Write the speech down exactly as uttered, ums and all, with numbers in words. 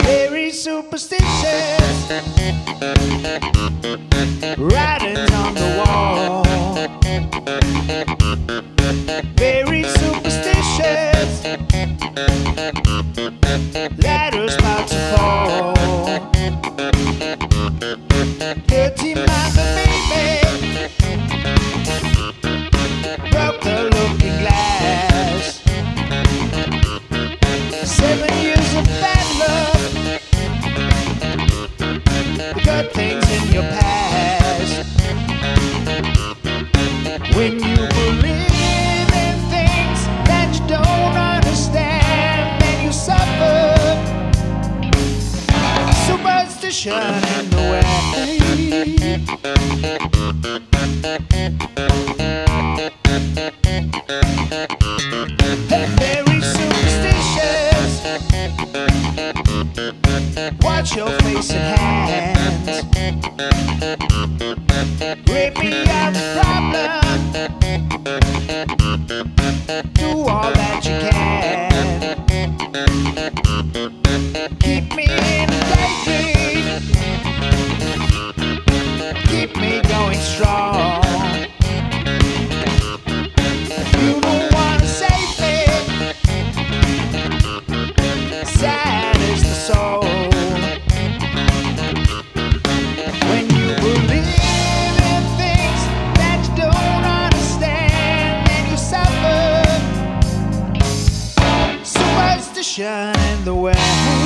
Very superstitious, writings on the wall. Very superstitious, letters about to fall. Dirty mama baby broke the looking glass. Seven years of bad love, good things in your past. When you believe in the way, very superstitious. Watch your face and hands. Rip me out the problem. Do all that you can. Keep me in a daydream. Keep me going strong. You don't wanna save me. Sad is the soul. When you believe in things that you don't understand, and you suffer superstition in the way.